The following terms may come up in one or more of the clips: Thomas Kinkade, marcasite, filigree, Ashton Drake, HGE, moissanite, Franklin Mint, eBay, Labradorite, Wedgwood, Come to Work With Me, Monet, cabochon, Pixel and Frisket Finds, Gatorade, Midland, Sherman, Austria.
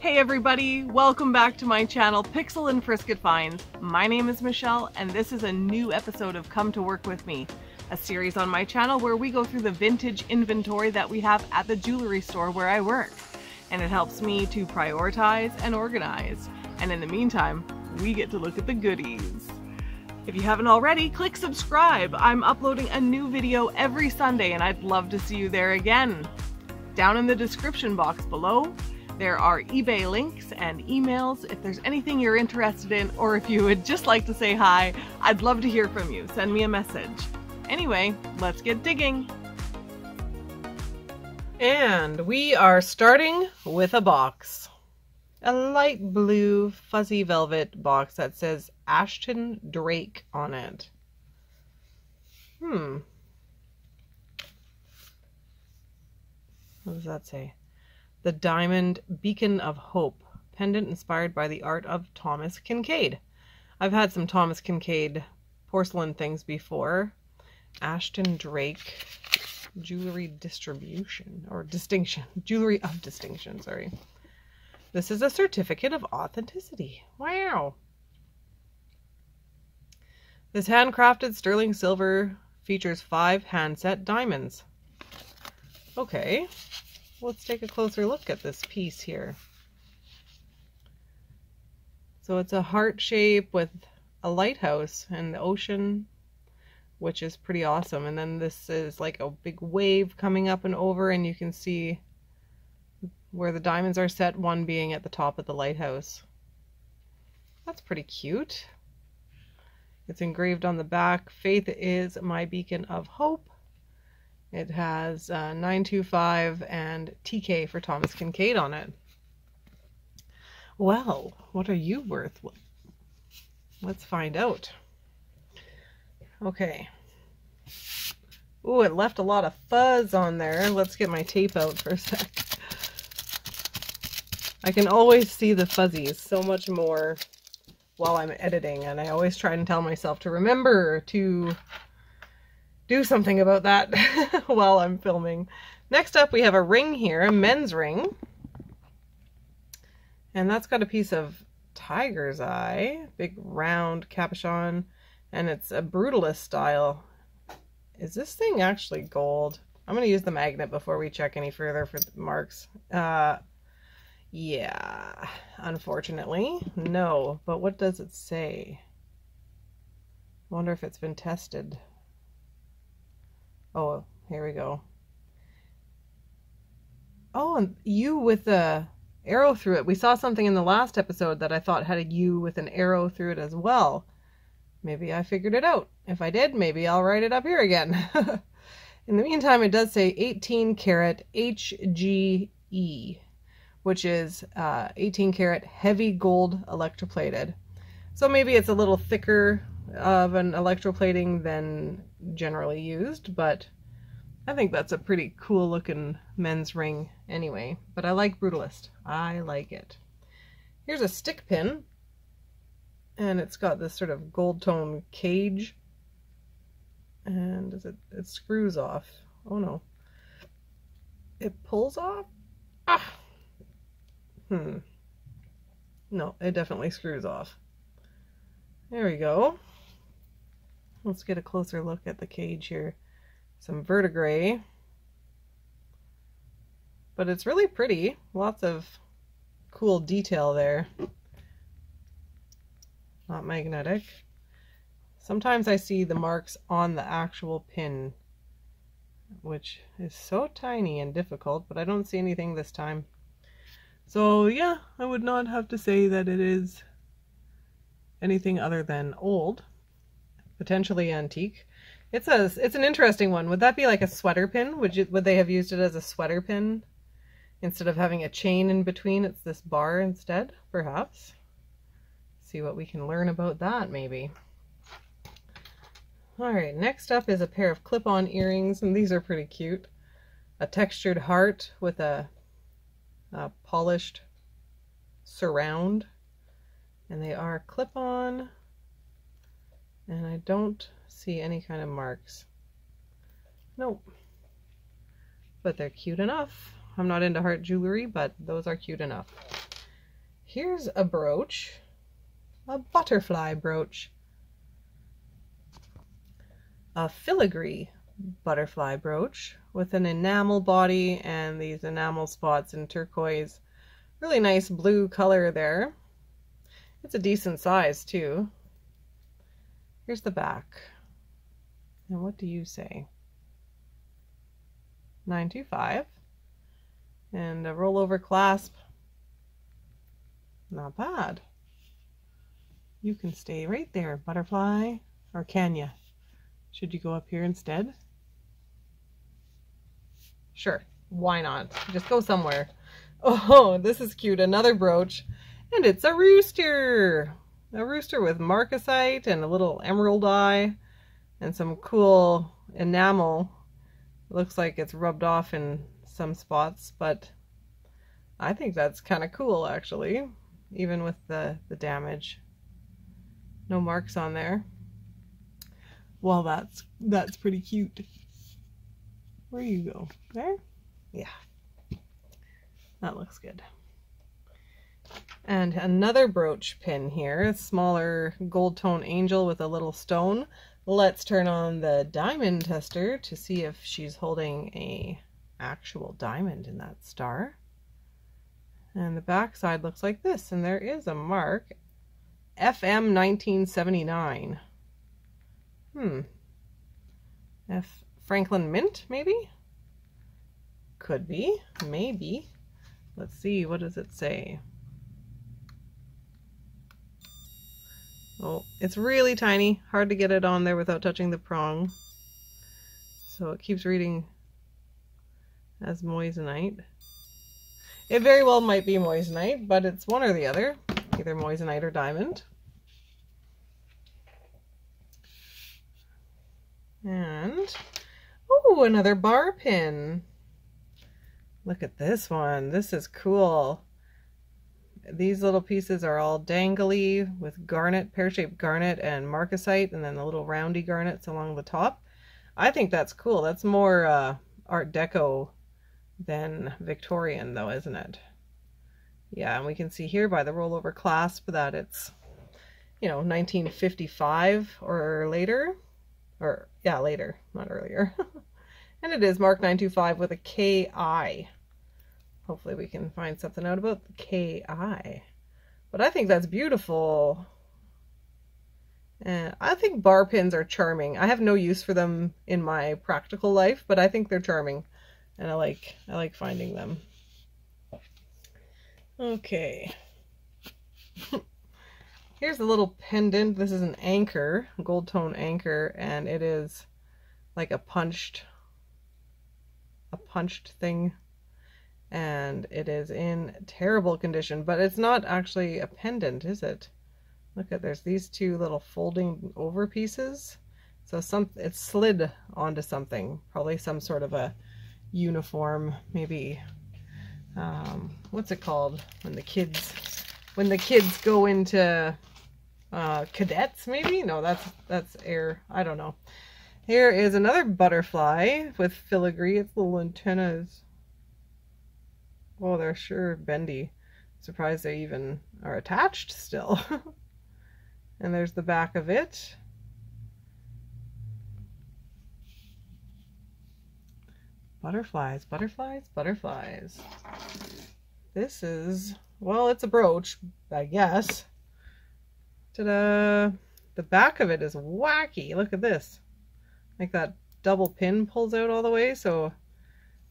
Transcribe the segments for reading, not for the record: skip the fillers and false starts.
Hey everybody, welcome back to my channel Pixel and Frisket Finds. My name is Michelle and this is a new episode of Come to Work With Me, a series on my channel where we go through the vintage inventory that we have at the jewelry store where I work. And it helps me to prioritize and organize. And in the meantime, we get to look at the goodies. If you haven't already, click subscribe. I'm uploading a new video every Sunday and I'd love to see you there again. Down in the description box below, there are eBay links and emails. If there's anything you're interested in, or if you would just like to say hi, I'd love to hear from you. Send me a message. Anyway, let's get digging. And we are starting with a box. A light blue fuzzy velvet box that says Ashton Drake on it. What does that say? The Diamond Beacon of Hope, pendant inspired by the art of Thomas Kinkade. I've had some Thomas Kinkade porcelain things before. Ashton Drake Jewelry Distribution, or Distinction. Jewelry of Distinction, sorry. This is a certificate of authenticity. Wow! This handcrafted sterling silver features 5 handset diamonds. Okay. Let's take a closer look at this piece here. So it's a heart shape with a lighthouse and the ocean, which is pretty awesome. And then this is like a big wave coming up and over, and you can see where the diamonds are set, one being at the top of the lighthouse. That's pretty cute. It's engraved on the back, "Faith is my beacon of hope." It has 925 and TK for Thomas Kinkade on it. Well, what are you worth? Let's find out. Okay. Ooh, it left a lot of fuzz on there. Let's get my tape out for a sec. I can always see the fuzzies so much more while I'm editing, and I always try and tell myself to remember to do something about that while I'm filming. Next up, we have a ring here, a men's ring. And that's got a piece of tiger's eye, big round cabochon, and it's a brutalist style. Is this thing actually gold? I'm going to use the magnet before we check any further for the marks. Yeah, unfortunately, no. But what does it say? I wonder if it's been tested. Oh, here we go. Oh, and U with the arrow through it. We saw something in the last episode that I thought had a U with an arrow through it as well. Maybe I figured it out. If I did, maybe I'll write it up here again. In the meantime, it does say 18 karat HGE, which is 18 karat heavy gold electroplated. So maybe it's a little thicker of an electroplating than generally used, but I think that's a pretty cool looking men's ring anyway. But I like brutalist. I like it. Here's a stick pin, and it's got this sort of gold tone cage, and it screws off. Oh no, it pulls off. No, it definitely screws off. There we go. Let's get a closer look at the cage here. Some verdigris. But it's really pretty. Lots of cool detail there. Not magnetic. Sometimes I see the marks on the actual pin, which is so tiny and difficult, but I don't see anything this time. So yeah, I would not have to say that it is anything other than old. Potentially antique. It's an interesting one. Would that be like a sweater pin? Would they have used it as a sweater pin instead of having a chain in between? It's this bar instead, perhaps. See what we can learn about that, maybe. All right, next up is a pair of clip-on earrings, and these are pretty cute. A textured heart with a polished surround, and they are clip-on. And I don't see any kind of marks. Nope. But they're cute enough. I'm not into heart jewelry, but those are cute enough. Here's a brooch, a butterfly brooch, a filigree butterfly brooch with an enamel body and these enamel spots in turquoise. Really nice blue color there. It's a decent size too. Here's the back. And what do you say? 925. And a rollover clasp. Not bad. You can stay right there, butterfly. Or can you? Should you go up here instead? Sure, why not? Just go somewhere. Oh, this is cute. Another brooch. And it's a rooster. A rooster with marcasite and a little emerald eye and some cool enamel. It looks like it's rubbed off in some spots, but I think that's kind of cool actually, even with the damage. No marks on there. Well, that's pretty cute. Where you go? There? Yeah. That looks good. And another brooch pin here, a smaller gold tone angel with a little stone. Let's turn on the diamond tester to see if she's holding a actual diamond in that star. And the back side looks like this, and there is a mark. FM 1979. Franklin Mint, maybe? Could be, maybe. Let's see, what does it say? Oh, it's really tiny. Hard to get it on there without touching the prong. So it keeps reading as moissanite. It very well might be moissanite, but it's one or the other. Either moissanite or diamond. And, oh, another bar pin. Look at this one. This is cool. These little pieces are all dangly with garnet, pear-shaped garnet and marcasite, and then the little roundy garnets along the top. I think that's cool. That's more Art Deco than Victorian, though, isn't it? Yeah, and we can see here by the rollover clasp that it's, you know, 1955 or later. Or, yeah, later, not earlier. And it is marked 925 with a K-I. Hopefully we can find something out about the K-I. But I think that's beautiful. And I think bar pins are charming. I have no use for them in my practical life, but I think they're charming. And I like finding them. Okay. Here's a little pendant. This is an anchor, gold tone anchor, and it is like a punched thing, and it is in terrible condition, but it's not actually a pendant, is it? Look at, there's these two little folding over pieces. So it slid onto something, probably some sort of a uniform, maybe. What's it called when the kids go into cadets, maybe? No, that's air. I don't know. Here is another butterfly with filigree. Its little antennas. Oh, they're sure bendy. Surprised they even are attached still. And there's the back of it. Butterflies, butterflies, butterflies. This is, well, it's a brooch, I guess. Ta-da! The back of it is wacky. Look at this. Like that double pin pulls out all the way, so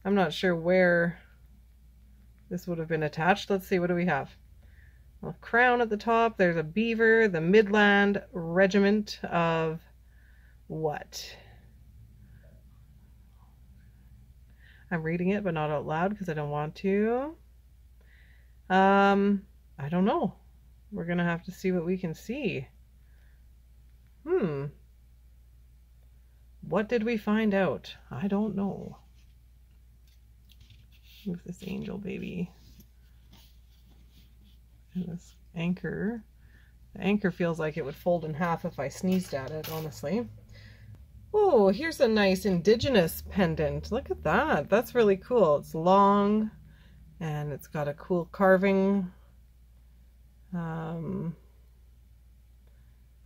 I'm not sure where this would have been attached. Let's see, what do we have? A crown at the top, there's a beaver, the Midland regiment of what? I'm reading it, but not out loud because I don't want to. I don't know. We're gonna have to see what we can see. What did we find out? I don't know. Move this angel baby. And this anchor. The anchor feels like it would fold in half if I sneezed at it, honestly. Oh, here's a nice indigenous pendant. Look at that. That's really cool. It's long and it's got a cool carving I'm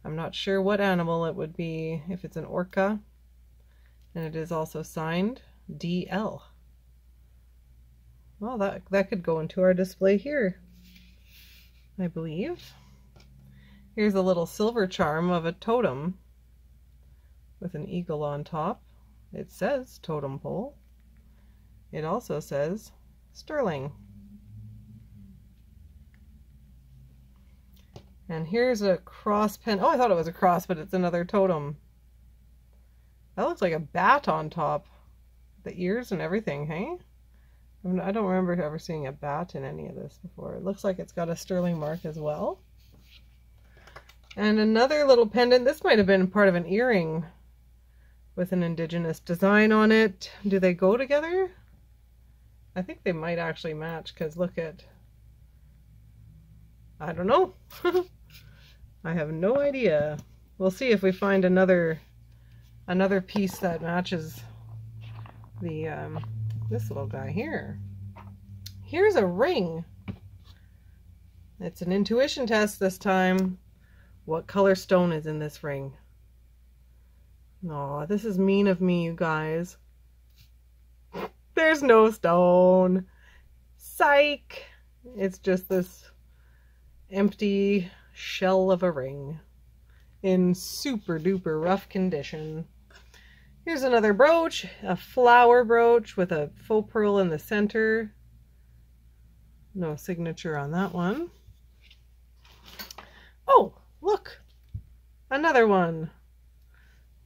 not sure what animal it would be if it's an orca, and it is also signed DL. Well, that could go into our display here, I believe. Here's a little silver charm of a totem with an eagle on top. It says totem pole. It also says sterling. And here's a cross pen. Oh, I thought it was a cross, but it's another totem. That looks like a bat on top. The ears and everything, hey? I don't remember ever seeing a bat in any of this before. It looks like it's got a sterling mark as well. And another little pendant. This might have been part of an earring with an indigenous design on it. Do they go together? I think they might actually match, because look at... I don't know. I have no idea. We'll see if we find another piece that matches the this little guy here. Here's a ring. It's an intuition test this time. What color stone is in this ring? Aw, this is mean of me, you guys. There's no stone. Psych. It's just this empty shell of a ring in super duper rough condition. Here's another brooch, a flower brooch with a faux pearl in the center. No signature on that one. Oh, look, another one.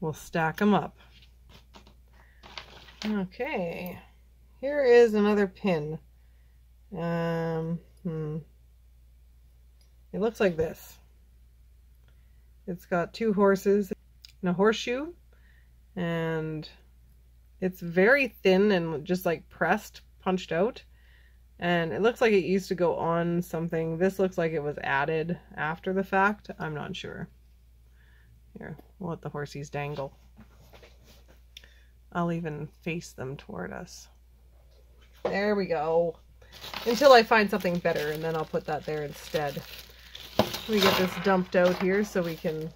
We'll stack them up. Okay, here is another pin. It looks like this. It's got two horses and a horseshoe, and it's very thin and just like pressed, punched out, and it looks like it used to go on something. This looks like it was added after the fact. I'm not sure. Here, we'll let the horsies dangle. I'll even face them toward us. There we go. Until I find something better, and then I'll put that there instead. Let me get this dumped out here so we can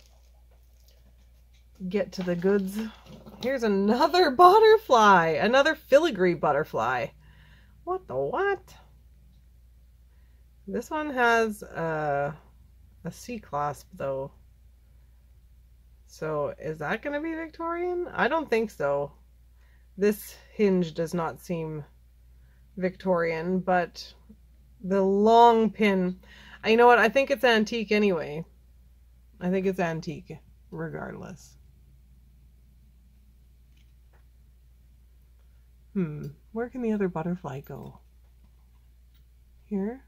get to the goods. Here's another butterfly! Another filigree butterfly. What the what? This one has a C-clasp though. So is that going to be Victorian? I don't think so. This hinge does not seem Victorian, but the long pin... You know what? I think it's antique anyway. I think it's antique, regardless. Where can the other butterfly go? Here?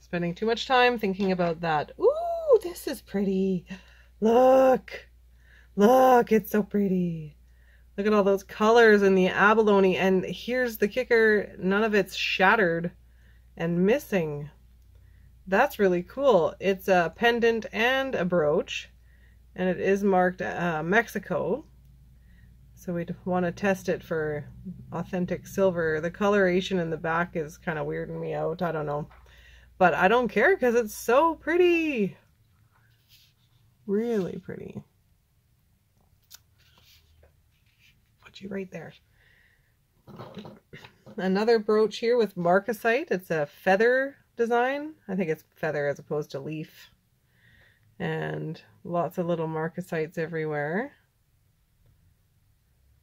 Spending too much time thinking about that. Ooh, this is pretty. Look! Look, it's so pretty. Look at all those colors in the abalone, and here's the kicker, none of it's shattered and missing. That's really cool. It's a pendant and a brooch, and it is marked Mexico. So we'd want to test it for authentic silver. The coloration in the back is kind of weirding me out, I don't know. But I don't care because it's so pretty. Really pretty. You right there. Another brooch here with marcasite. It's a feather design. I think it's feather as opposed to leaf. And lots of little marcasites everywhere.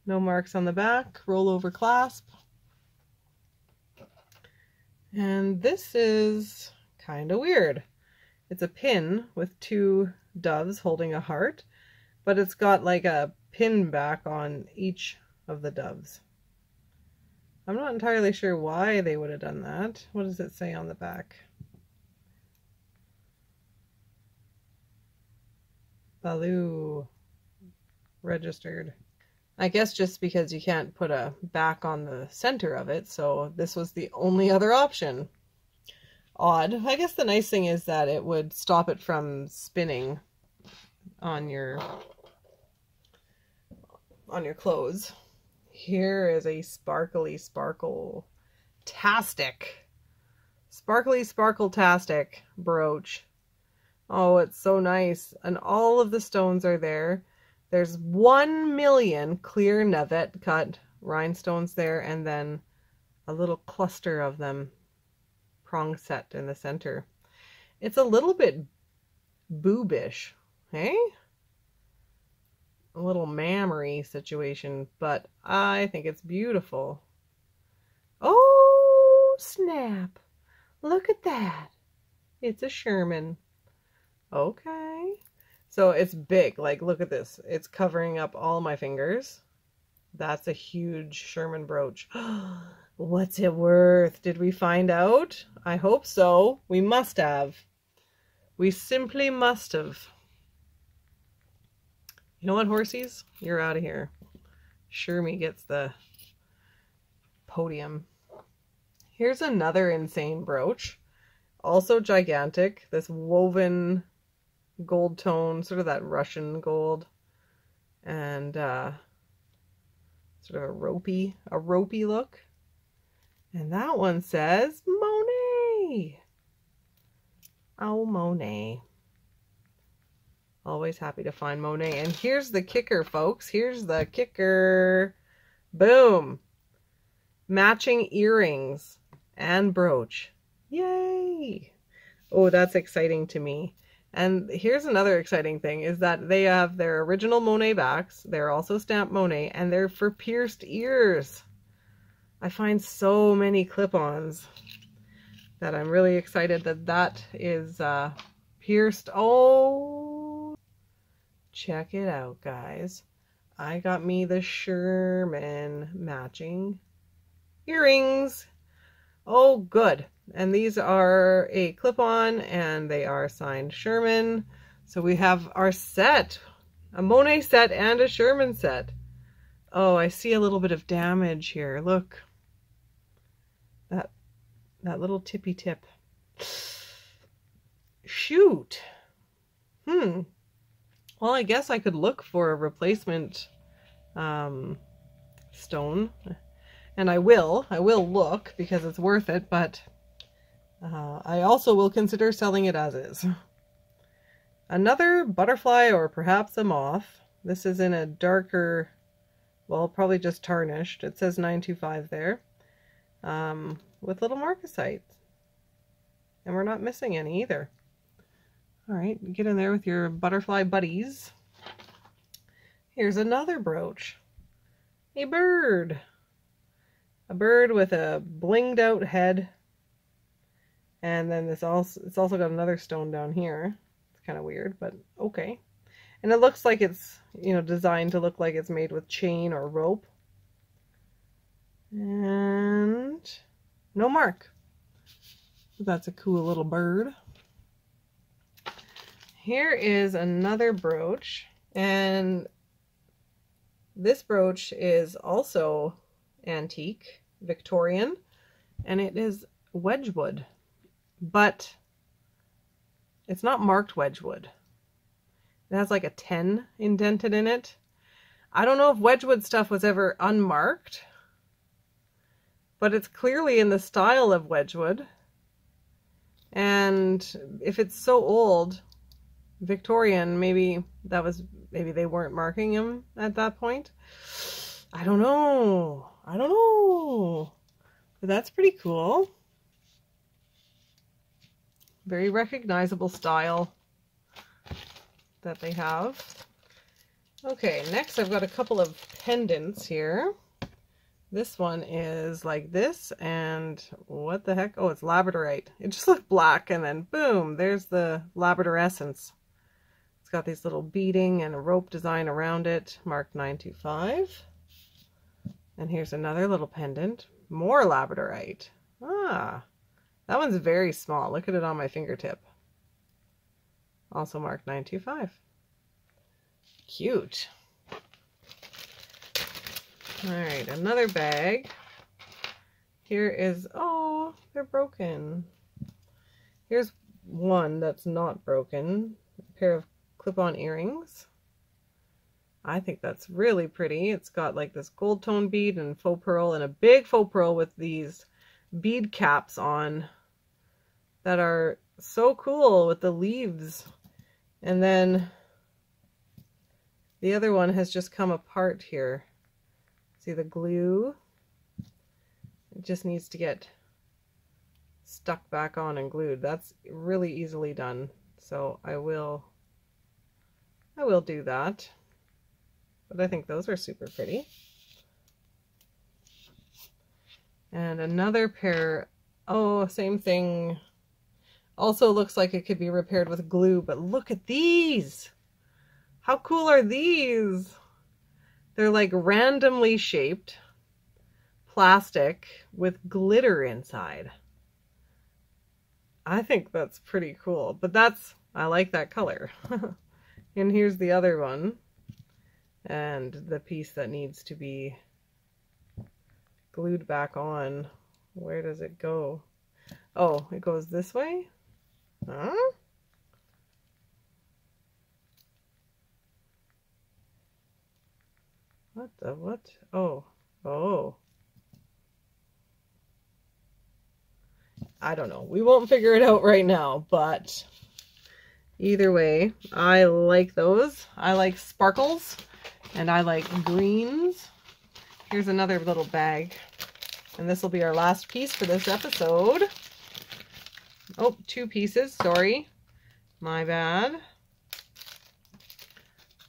No marks on the back. Rollover clasp. And this is kind of weird. It's a pin with two doves holding a heart, but it's got like a pin back on each of the doves. I'm not entirely sure why they would have done that. What does it say on the back? Baloo. Registered. I guess just because you can't put a back on the center of it, so this was the only other option. Odd. I guess the nice thing is that it would stop it from spinning on your clothes. Here is a sparkly sparkle-tastic Sparkly Sparkletastic brooch. Oh, it's so nice. And all of the stones are there. There's 1,000,000 clear Nevet cut rhinestones there, and then a little cluster of them prong set in the center. It's a little bit boobish, hey? A little mammary situation, but I think it's beautiful. Oh, snap. Look at that. It's a Sherman. Okay. So it's big. Like, look at this. It's covering up all my fingers. That's a huge Sherman brooch. What's it worth? Did we find out? I hope so. We must have. We simply must have. You know what, horsies? You're out of here. Shermie gets the podium. Here's another insane brooch. Also gigantic. This woven gold tone, sort of that Russian gold. And sort of a ropey look. And that one says Monet. Oh, Monet. Always happy to find Monet. And here's the kicker, folks. Here's the kicker. Boom. Matching earrings and brooch. Yay. Oh, that's exciting to me. And here's another exciting thing is that they have their original Monet backs. They're also stamped Monet, and they're for pierced ears. I find so many clip-ons that I'm really excited that that is pierced. Oh. Check it out, guys. I got me the Sherman matching earrings. Oh, good. And these are a clip-on, and they are signed Sherman. So we have our set, a Monet set and a Sherman set. Oh, I see a little bit of damage here. Look. That little tippy tip. Shoot. Well, I guess I could look for a replacement stone, and I will look, because it's worth it, but I also will consider selling it as is. Another butterfly, or perhaps a moth. This is in a darker, well, probably just tarnished. It says 925 there, with little marcasites, and we're not missing any either. All right, get in there with your butterfly buddies. Here's another brooch. A bird. A bird with a blinged out head. And then this also, it's also got another stone down here. It's kind of weird, but okay. And it looks like it's, you know, designed to look like it's made with chain or rope. And no mark. That's a cool little bird. Here is another brooch, and this brooch is also antique, Victorian, and it is Wedgwood, but it's not marked Wedgwood. It has like a 10 indented in it. I don't know if Wedgwood stuff was ever unmarked, but it's clearly in the style of Wedgwood, and if it's so old, Victorian, maybe they weren't marking him at that point. I don't know, but that's pretty cool. Very recognizable style that they have. Okay, next I've got a couple of pendants here. This one is like this, and what the heck? Oh, it's Labradorite. It just looked black, and then boom, there's the Labrador essence. Got these little beading and a rope design around it, marked 925. And here's another little pendant, more Labradorite. Ah, that one's very small. Look at it on my fingertip. Also marked 925. Cute. All right, another bag. Here is, oh, they're broken. Here's one that's not broken. A pair of clip-on earrings. I think that's really pretty. It's got like this gold tone bead and faux pearl, and a big faux pearl with these bead caps on that are so cool with the leaves. And then the other one has just come apart here. See the glue? It just needs to get stuck back on and glued. That's really easily done. So I will do that. But I think those are super pretty. And another pair, oh, same thing. Also looks like it could be repaired with glue, but look at these! How cool are these? They're like randomly shaped plastic with glitter inside. I think that's pretty cool, but that's, I like that color. And here's the other one, and the piece that needs to be glued back on. Where does it go? Oh, it goes this way? Huh? What the what? Oh, oh. I don't know. We won't figure it out right now, but either way, I like those. I like sparkles and I like greens. Here's another little bag, and this will be our last piece for this episode. Oh, two pieces. Sorry. My bad.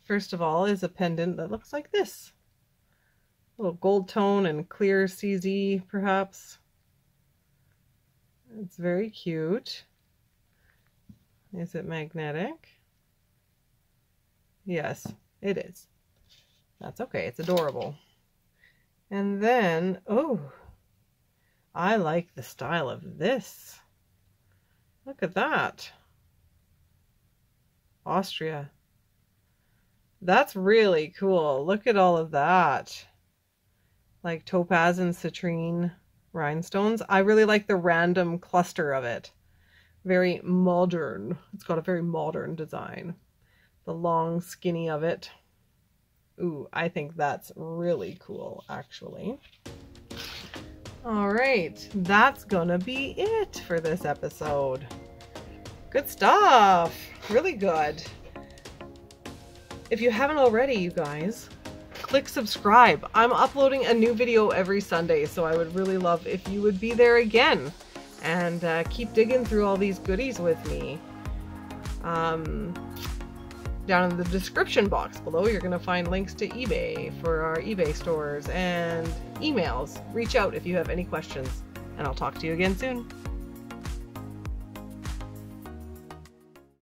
First of all is a pendant that looks like this. A little gold tone and clear CZ, perhaps. It's very cute. Is it magnetic? Yes, it is. That's okay. It's adorable. And then, oh, I like the style of this. Look at that. Austria. That's really cool. Look at all of that. Like topaz and citrine rhinestones. I really like the random cluster of it. Very modern. It's got a very modern design. The long skinny of it. Ooh, I think that's really cool, actually. All right, that's gonna be it for this episode. Good stuff. Really good. If you haven't already, you guys, click subscribe. I'm uploading a new video every Sunday, so I would really love if you would be there again and keep digging through all these goodies with me. Down in the description box below, you're going to find links to eBay for our eBay stores and emails. Reach out if you have any questions, and I'll talk to you again soon.